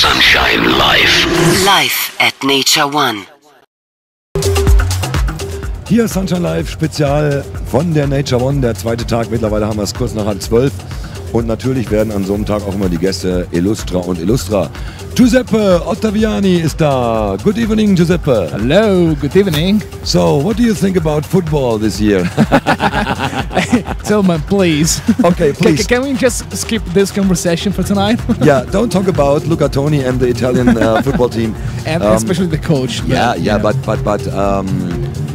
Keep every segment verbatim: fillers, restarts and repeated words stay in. Sunshine Live. Live at Nature One. Hier Sunshine Live Spezial von der Nature One, der zweite Tag. Mittlerweile haben wir es kurz nach halb zwölf. Und natürlich werden an so einem Tag auch immer die Gäste Illustra und Illustra. Giuseppe Ottaviani ist da. Good evening, Giuseppe. Hello, good evening. So, what do you think about football this year? Tillman, please. Okay, please. Can, can we just skip this conversation for tonight? Yeah, don't talk about Luca Toni and the Italian uh, football team. And um, especially the coach. Yeah, yeah, yeah, yeah. but, but, but um,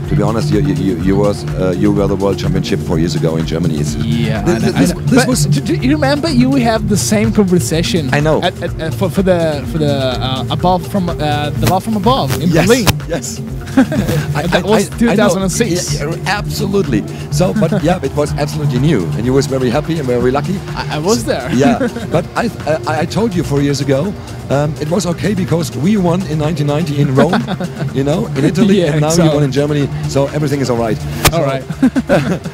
to be honest, you, you, you, was, uh, you were the world championship four years ago in Germany. It's, yeah, this, I know, this, I know. This was, do you remember you we have the same conversation? I know. At, at, at, for, for the for the uh, above from uh, the law from above in yes, Berlin. Yes. I, that I, was I, two thousand six. I yeah, yeah, absolutely. So, but yeah, it was absolutely new, and you was very happy and very lucky. I, I was there. Yeah, but I, I I told you four years ago, um, it was okay because we won in nineteen ninety in Rome, you know, in Italy, yeah, and now so. we won in Germany. So everything is all right. All so, right.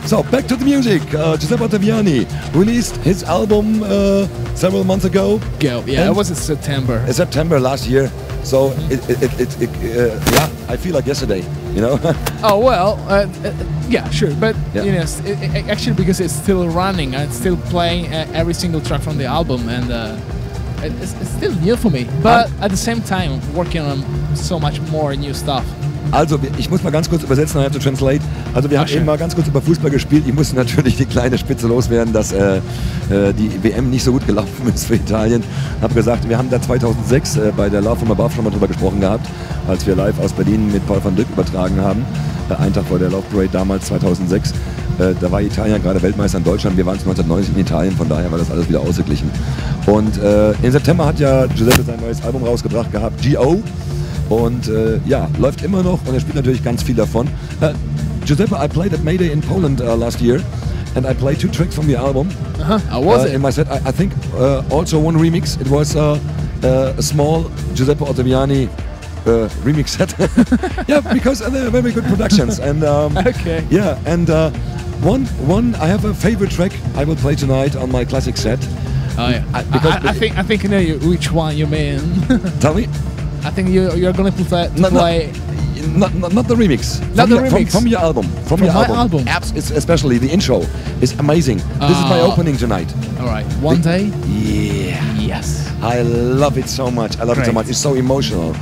So back to the music. Uh, Giuseppe Ottaviani released his album uh, several months ago. Go. Yeah, it was in September. In September last year. So it, it, it, it uh, yeah, I feel like yesterday, you know. Oh well, uh, uh, yeah, sure, but yeah. you know, it, it, actually because it's still running, and it's still playing uh, every single track from the album, and uh, it, it's, it's still new for me. But um, at the same time, working on so much more new stuff. Also, ich muss mal ganz kurz übersetzen, I have to translate. Also, wir Ach haben schön. eben mal ganz kurz über Fußball gespielt. Ich musste natürlich die kleine Spitze loswerden, dass äh, äh, die W M nicht so gut gelaufen ist für Italien. Ich habe gesagt, wir haben da zweitausendsechs äh, bei der Love from Above schon mal drüber gesprochen gehabt, als wir live aus Berlin mit Paul van Dyk übertragen haben. Äh, einen Tag vor der Love Parade damals, zweitausendsechs. Äh, da war Italien gerade Weltmeister in Deutschland. Wir waren neunzehnhundertneunzig in Italien, von daher war das alles wieder ausgeglichen. Und äh, im September hat ja Giuseppe sein neues Album rausgebracht gehabt, G O. Und äh, ja, läuft immer noch und er spielt natürlich ganz viel davon. Uh, Giuseppe, I played at Mayday in Poland uh, last year and I played two tracks from the album. Uh-huh. How was uh, it? In my set, I, I think uh, also one remix. It was uh, uh, a small Giuseppe Ottaviani uh, remix set. Yeah, because they're very good productions. And um, okay. Yeah, and uh, one, one, I have a favorite track I will play tonight on my classic set. Oh yeah. I, because I, I think I think I know which one you mean. Tell me. I think you, you're going to play... No, play no, no, not the remix. Not from the your, remix. From, from your album. From, from your my album. album. Abs it's especially the intro is amazing. Uh, this is my opening tonight. All right. One the, day? Yeah. Yes. I love it so much. I love Great. it so much. It's so emotional.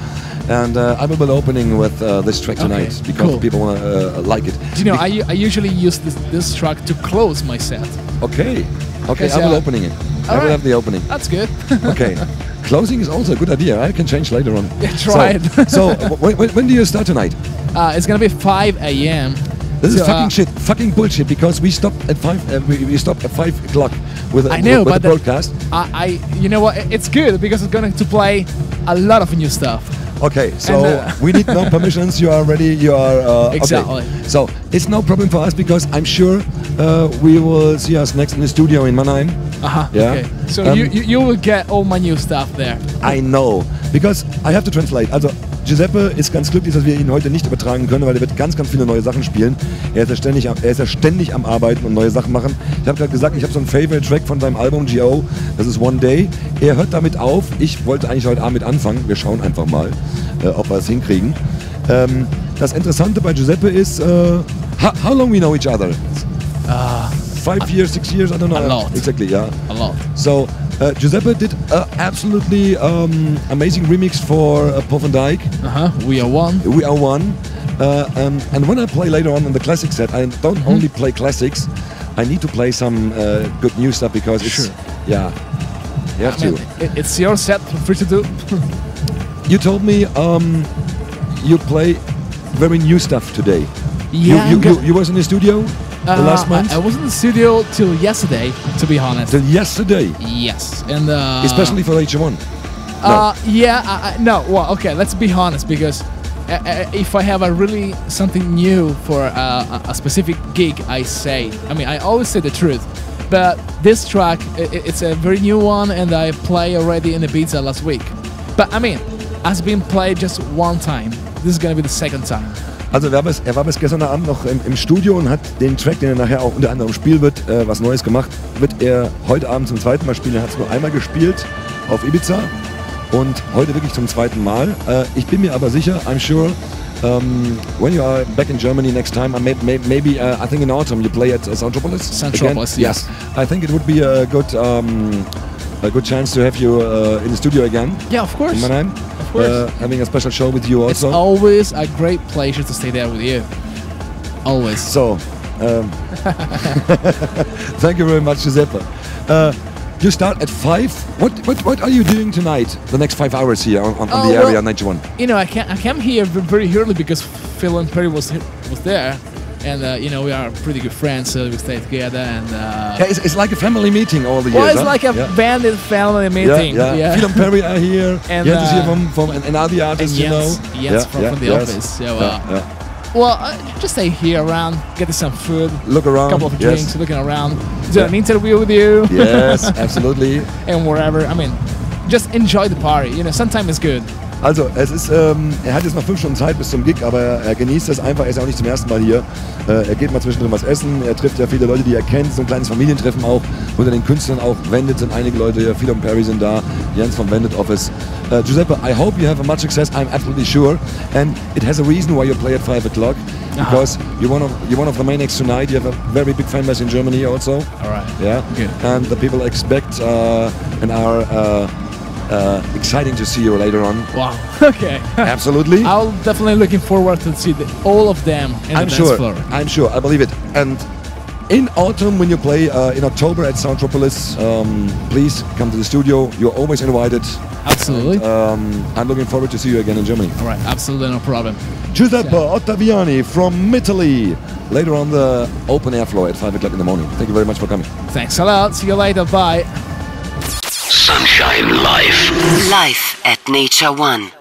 And uh, I will be opening with uh, this track tonight okay, because cool. people want to uh, like it. Do you know, I, I usually use this, this track to close my set. Okay. Okay, I will uh, opening it. I will right. have the opening. That's good. Okay. Closing is also a good idea. I can change later on. Yeah, try so, it. So, when, when do you start tonight? Uh, it's gonna be five A M This so, is fucking uh, shit, fucking bullshit. Because we stopped at five. Uh, we, we stopped at five o'clock with, I know, with, with but the broadcast. I, I, you know what? It's good because it's going to play a lot of new stuff. Okay, so and, uh, we need no permissions. You are ready. You are uh, exactly. Okay. So it's no problem for us because I'm sure uh, we will see us next in the studio in Mannheim. Uh-huh, yeah. Okay. So um, you, you you will get all my new stuff there. I know, because I have to translate. Also Giuseppe ist ganz glücklich, dass wir ihn heute nicht übertragen können, weil er wird ganz, ganz viele neue Sachen spielen. Er ist ja ständig am, er ist ja ständig am Arbeiten und neue Sachen machen. Ich habe gerade gesagt, ich habe so einen Favorite-Track von seinem Album G O, das ist One Day. Er hört damit auf. Ich wollte eigentlich heute Abend anfangen. Wir schauen einfach mal, äh, ob wir es hinkriegen. Ähm, das Interessante bei Giuseppe ist, äh, how, how long we know each other? Uh. Five years, six years, I don't know. A lot. Exactly, yeah. A lot. So, uh, Giuseppe did an absolutely um, amazing remix for uh, Paul van Dyk. Uh-huh, We Are One. We Are One. Uh, um, and when I play later on in the classic set, I don't mm-hmm. only play classics. I need to play some uh, good new stuff because it's... Sure. Yeah. You have I to. Mean, it's your set, free to do. You told me um, you play very new stuff today. Yeah. You, you, you, you was in the studio? Uh, last month? I, I was in the studio till yesterday, to be honest. Till yesterday? Yes. And uh, especially for H one? No. Uh, yeah, I, I, no, well, okay, let's be honest, because I, I, if I have a really something new for uh, a specific gig, I say, I mean, I always say the truth, but this track, it, it's a very new one, and I play already in Ibiza last week. But, I mean, it's been played just one time. This is gonna be the second time. Also wir haben es, er war bis gestern Abend noch im, im Studio und hat den Track, den er nachher auch unter anderem spielen wird, äh, was Neues gemacht, wird er heute Abend zum zweiten Mal spielen. Er hat es nur einmal gespielt auf Ibiza und heute wirklich zum zweiten Mal. Äh, ich bin mir aber sicher, I'm sure, um, when you are back in Germany next time, I may, may, maybe uh, I think in autumn you play at uh, Central Palace. Central Palace, yes. yes. I think it would be a good, um, a good chance to have you uh, in the studio again. Yeah, of course. In Mannheim. Of course. Uh, having a special show with you also. It's always a great pleasure to stay there with you. Always. So. Um, thank you very much, Giuseppe. Uh, you start at five. What, what what are you doing tonight? The next five hours here on, on oh, the well, area Nature One. You know, I can I came here very early because Phil and Perry was was there, and uh, you know we are pretty good friends, so we stay together. And uh, yeah, it's, it's like a family meeting all the years. Well, it's huh? like a yeah. bandit family meeting. Yeah, yeah. yeah. Phil and Perry are here. And Jens uh, is here from from and, and other artists, and Jens, you know. Yes, yeah, from, yeah, from the yes. office. So, uh, yeah, yeah. Well, uh, just stay here around, get some food, look around, a couple of drinks, yes. looking around, do yeah. an interview with you. Yes, absolutely. And wherever, I mean, just enjoy the party, you know, sometimes it's good. Also, es ist, ähm, er hat jetzt noch fünf Stunden Zeit bis zum Gig, aber er genießt das einfach, er ist ja auch nicht zum ersten Mal hier. Äh, er geht mal zwischendrin was essen, er trifft ja viele Leute, die er kennt, so ein kleines Familientreffen auch, unter den Künstlern auch. Vandit sind einige Leute hier, Phil und Perry sind da, Jens vom Vandit Office. Uh, Giuseppe, I hope you have much success, I'm absolutely sure. And it has a reason why you play at five o'clock, because uh-huh. you're, one of, you're one of the main acts tonight, you have a very big fan base in Germany also. All right. Yeah. Good. And the people expect uh, and are... Uh, Uh, exciting to see you later on. Wow. Okay. Absolutely. I'll definitely looking forward to see the, all of them in I'm the sure. dance floor. I'm sure. I believe it. And in autumn, when you play uh, in October at Soundtropolis, um, please come to the studio. You're always invited. Absolutely. And, um, I'm looking forward to see you again in Germany. All right. Absolutely no problem. Giuseppe yeah. Ottaviani from Italy. Later on the open air floor at five o'clock in the morning. Thank you very much for coming. Thanks a lot. See you later. Bye. Sunshine Live. Live at Nature One.